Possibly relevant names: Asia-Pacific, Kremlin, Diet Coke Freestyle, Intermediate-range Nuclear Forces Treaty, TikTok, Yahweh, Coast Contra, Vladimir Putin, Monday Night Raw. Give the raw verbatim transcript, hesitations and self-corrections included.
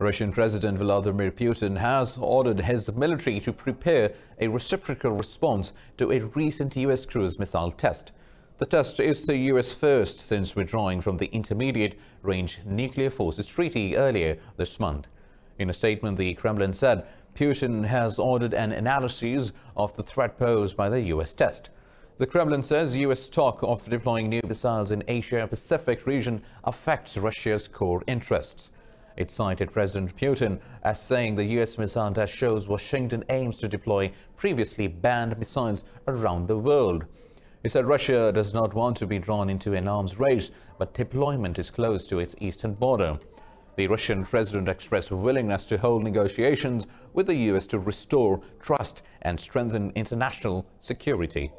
Russian President Vladimir Putin has ordered his military to prepare a reciprocal response to a recent U S cruise missile test. The test is the U S first since withdrawing from the Intermediate-range Nuclear Forces Treaty earlier this month. In a statement, the Kremlin said Putin has ordered an analysis of the threat posed by the U S test. The Kremlin says U S talk of deploying new missiles in Asia-Pacific region affects Russia's core interests. It cited President Putin as saying the U S missile test shows Washington aims to deploy previously banned missiles around the world. He said Russia does not want to be drawn into an arms race, but deployment is close to its eastern border. The Russian president expressed willingness to hold negotiations with the U S to restore trust and strengthen international security.